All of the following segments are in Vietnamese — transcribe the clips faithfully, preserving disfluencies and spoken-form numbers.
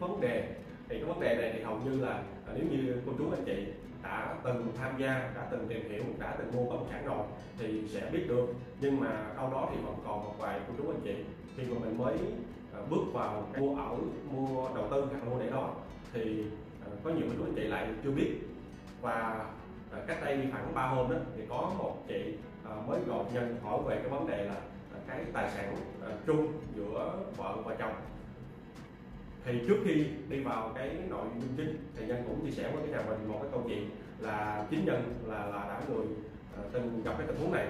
vấn đề. Thì cái vấn đề này thì hầu như là nếu như cô chú anh chị đã từng tham gia, đã từng tìm hiểu, đã từng mua bất động sản rồi thì sẽ biết được, nhưng mà đâu đó thì vẫn còn một vài cô chú anh chị khi mà mình mới bước vào mua ở, mua đầu tư hoặc mua để đó thì có nhiều cô chú anh chị lại chưa biết. Và cách đây khoảng ba hôm đó thì có một chị mới gọi Nhân hỏi về cái vấn đề là cái tài sản chung giữa vợ và chồng. Thì trước khi đi vào cái nội dung chính thì Nhân cũng chia sẻ với cái nhà mình một cái câu chuyện là chính Nhân là là đã người từng gặp cái tình huống này.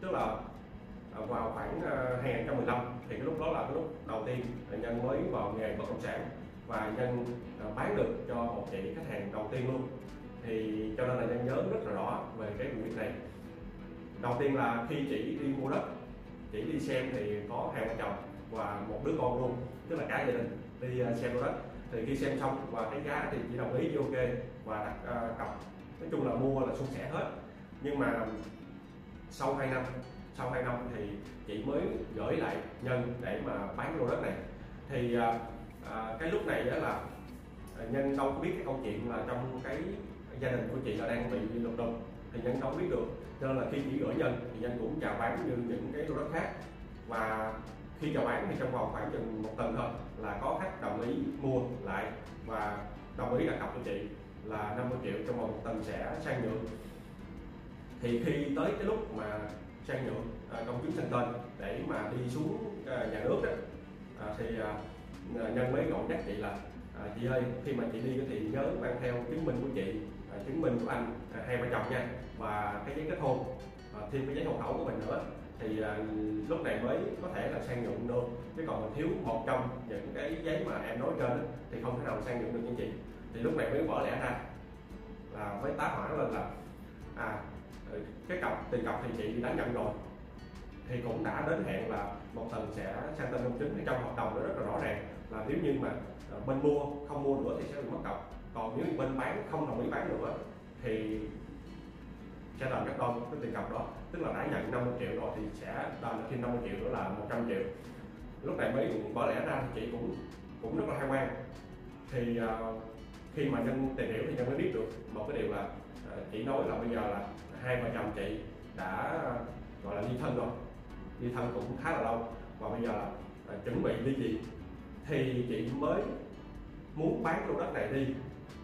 Tức là vào khoảng hai nghìn không trăm mười lăm thì cái lúc đó là cái lúc đầu tiên Nhân mới vào nghề bất động sản và Nhân bán được cho một chị khách hàng đầu tiên luôn. Thì cho nên là Nhân nhớ rất là rõ về cái vụ việc này. Đầu tiên là khi chị đi mua đất, chị đi xem thì có hai vợ chồng và một đứa con luôn, tức là cả gia đình đi xem lô đất. Thì khi xem xong và cái giá thì chị đồng ý ok và đặt uh, cọc, nói chung là mua là suôn sẻ hết. Nhưng mà sau hai năm, sau hai năm thì chị mới gửi lại Nhân để mà bán lô đất này. Thì uh, uh, cái lúc này đó là Nhân đâu có biết cái câu chuyện là trong cái gia đình của chị là đang bị lục đục thì Nhân đâu biết được, nên là khi chị gửi Nhân thì Nhân cũng chào bán như những cái lô đất khác. Và khi chào bán thì trong vòng khoảng chừng một tuần thôi là có khách đồng ý mua lại và đồng ý đặt cọc cho chị là năm mươi triệu, trong vòng một tuần sẽ sang nhượng. Thì khi tới cái lúc mà sang nhượng công chứng sang tên để mà đi xuống nhà nước đó, thì Nhân mới gọi nhắc chị là chị ơi, khi mà chị đi thì nhớ mang theo chứng minh của chị, chứng minh của anh, hai vợ chồng nha, và cái giấy kết hôn, thêm cái giấy hộ khẩu của mình nữa thì à, lúc này mới có thể là sang nhượng được. Chứ còn mình thiếu một trong những cái giấy mà em nói trên đó, thì không thể nào sang nhượng được như chị. Thì lúc này mới vỡ lẽ ra là mới tá hỏa lên là à, cái cọc, tiền cọc thì chị đã nhận rồi, thì cũng đã đến hẹn là một tuần sẽ sang tên công chứng. Thì trong hợp đồng nó rất là rõ ràng là nếu như mà bên mua không mua nữa thì sẽ bị mất cọc, còn nếu bên bán không đồng ý bán nữa thì sẽ đền gấp đôi cái tiền cọc đó. Tức là đã nhận năm mươi triệu rồi thì sẽ đền thêm năm mươi triệu nữa là một trăm triệu. Lúc này mới bỏ lẽ ra thì chị cũng cũng rất là hăng quan. Thì uh, khi mà Nhân tìm hiểu thì Nhân mới biết được một cái điều là uh, chị nói là bây giờ là hai vợ chồng chị đã uh, gọi là ly thân rồi, ly thân cũng khá là lâu và bây giờ là uh, chuẩn bị ly dị. Thì chị mới muốn bán lô đất này đi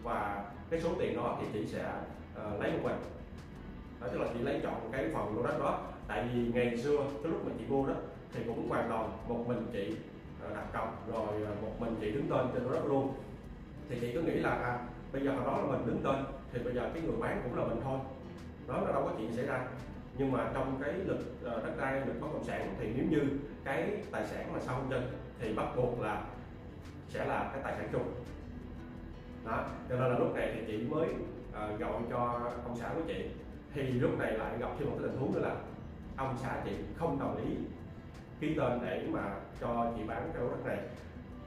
và cái số tiền đó thì chị sẽ uh, lấy một mình. Đó, tức là chị lấy chọn cái phần lô đất đó, tại vì ngày xưa cái lúc mà chị mua đó thì cũng hoàn toàn một mình chị đặt cọc rồi một mình chị đứng tên trên lô đất luôn. Thì chị cứ nghĩ là à, bây giờ đó là mình đứng tên thì bây giờ cái người bán cũng là mình thôi, đó là đâu có chuyện xảy ra. Nhưng mà trong cái luật đất đai, luật bất động sản thì nếu như cái tài sản mà sau hôn nhân thì bắt buộc là sẽ là cái tài sản chung đó. Cho nên là lúc này thì chị mới uh, gọi cho ông xã của chị. Thì lúc này lại gặp thêm một cái tình huống nữa là ông xã chị không đồng ý ký tên để mà cho chị bán cái lô đất này.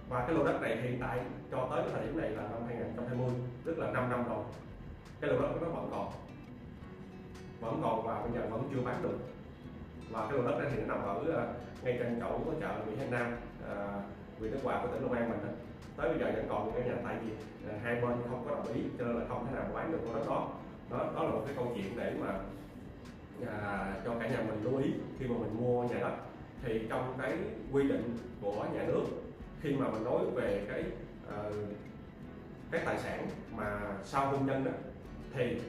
Và cái lô đất này hiện tại cho tới cái thời điểm này là năm hai nghìn không trăm hai mươi, tức là năm năm rồi, cái lô đất nó vẫn còn vẫn còn và bây giờ vẫn chưa bán được. Và cái lô đất này thì nó nằm ở ngay trên chỗ của chợ Mỹ Hạnh Nam, huyện Đức Hòa của tỉnh Long An mình đó. Tới bây giờ vẫn còn cái nhà, tại vì hai bên không có đồng ý cho nên là không thể nào bán được lô đất đó. Đó, đó là một cái câu chuyện để mà à, cho cả nhà mình lưu ý khi mà mình mua nhà đất. Thì trong cái quy định của nhà nước khi mà mình nói về cái uh, cái tài sản mà sau hôn nhân đó, thì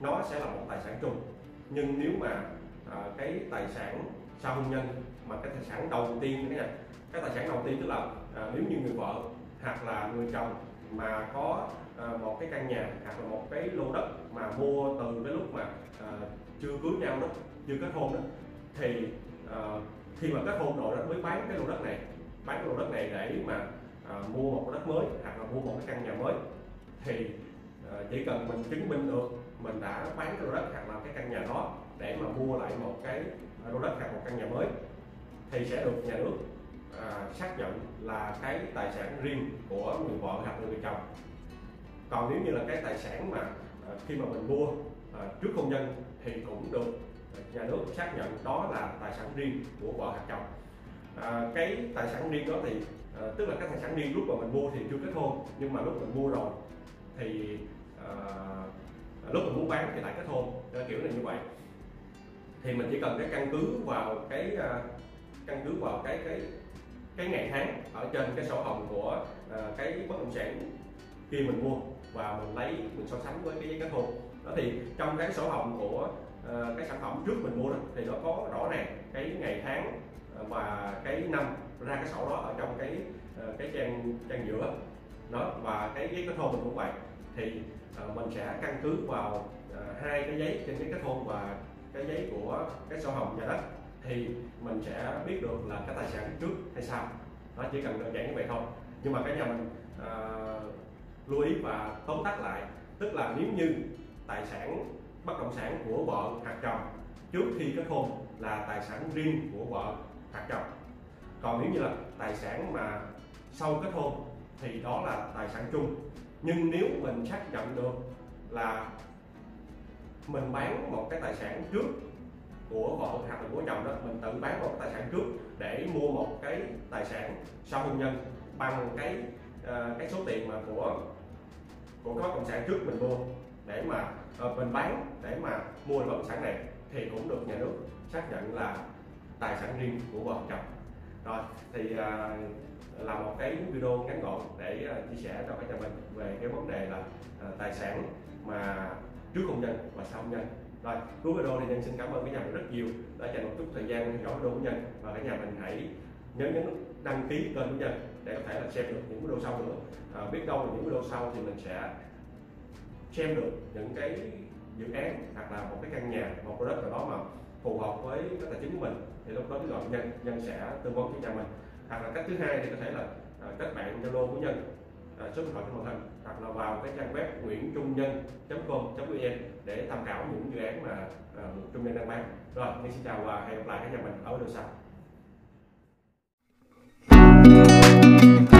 nó sẽ là một tài sản chung. Nhưng nếu mà uh, cái tài sản sau hôn nhân mà cái tài sản đầu tiên cái, nhà, cái tài sản đầu tiên tức là uh, nếu như người vợ hoặc là người chồng mà có một cái căn nhà hoặc là một cái lô đất mà mua từ cái lúc mà uh, chưa cưới nhau đó, chưa kết hôn đó, thì uh, khi mà kết hôn rồi đó mới bán cái lô đất này, bán cái lô đất này để mà uh, mua một cái đất mới hoặc là mua một cái căn nhà mới. Thì uh, chỉ cần mình chứng minh được mình đã bán cái lô đất hoặc là cái căn nhà đó để mà mua lại một cái lô đất hoặc một căn nhà mới thì sẽ được nhà nước À, xác nhận là cái tài sản riêng của người vợ hoặc người chồng. Còn nếu như là cái tài sản mà à, khi mà mình mua à, trước hôn nhân thì cũng được nhà nước xác nhận đó là tài sản riêng của vợ hoặc chồng. À, cái tài sản riêng đó thì à, à, tức là cái tài sản riêng lúc mà mình mua thì chưa kết hôn, nhưng mà lúc mình mua rồi thì à, lúc mình muốn bán thì lại kết hôn, kiểu này như vậy. Thì mình chỉ cần cái căn cứ vào cái à, căn cứ vào cái cái cái ngày tháng ở trên cái sổ hồng của à, cái bất động sản khi mình mua, và mình lấy mình so sánh với cái giấy kết hôn đó. Thì trong cái sổ hồng của à, cái sản phẩm trước mình mua đó thì nó có rõ ràng cái ngày tháng và cái năm ra cái sổ đó ở trong cái cái trang trang giữa đó, và cái giấy kết hôn mình cũng vậy. Thì uh, mình sẽ căn cứ vào uh, hai cái giấy trên giấy kết hôn và cái giấy của cái sổ hồng nhà đất, thì mình sẽ biết được là cái tài sản trước hay sau. Nó chỉ cần đơn giản như vậy thôi. Nhưng mà cái nhà mình uh, lưu ý và tóm tắt lại, tức là nếu như tài sản bất động sản của vợ hoặc chồng trước khi kết hôn là tài sản riêng của vợ hoặc chồng, còn nếu như là tài sản mà sau kết hôn thì đó là tài sản chung. Nhưng nếu mình xác nhận được là mình bán một cái tài sản trước của vợ hoặc là của chồng đó, mình tự bán một tài sản trước để mua một cái tài sản sau hôn nhân bằng cái uh, cái số tiền mà của của bất động sản trước mình mua, để mà uh, mình bán để mà mua bất động sản này, thì cũng được nhà nước xác nhận là tài sản riêng của vợ chồng. Rồi thì à, là một cái video ngắn gọn để à, chia sẻ cho các nhà mình về cái vấn đề là à, tài sản mà trước hôn nhân và sau hôn nhân. Rồi cuối video thì Nhân xin cảm ơn các nhà mình rất nhiều đã dành một chút thời gian theo dõi video của Nhân, và các nhà mình hãy nhớ nhấn đăng ký kênh của Nhân để có thể là xem được những video sau nữa. À, biết đâu những video sau thì mình sẽ xem được những cái dự án hoặc là một cái căn nhà, một cái đất nào đó mà phù hợp với cái tài chính của mình, thì lúc đó cứ gọi Nhân, Nhân sẽ tư vấn cho nhà mình. Hoặc là cách thứ hai thì có thể là à, kết bạn Zalo của Nhân, à, số điện thoại trên màn hình, hoặc là vào cái trang web nguyễn trung nhân chấm com chấm vn để tham khảo những dự án mà à, Trung Nhân đang bán. Rồi, Nhân xin chào và hẹn gặp lại các nhà mình ở video sau.